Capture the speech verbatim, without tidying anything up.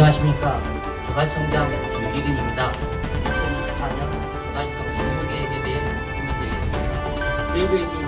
안녕하십니까. 조달청장 김기근입니다. 이천이십사 년 조달청 실무계획에 대해 설명드리겠습니다. 케이비디